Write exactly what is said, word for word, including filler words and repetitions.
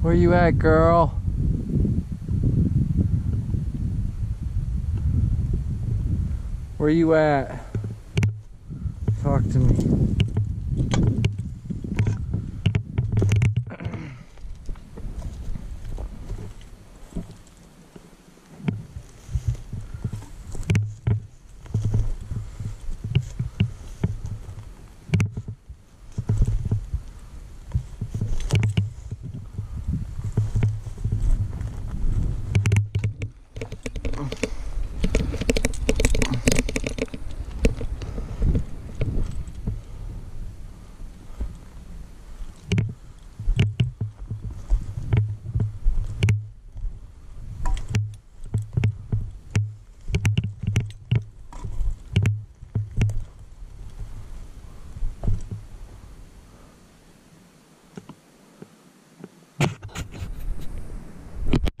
Where you at, girl? Where you at? Talk to me.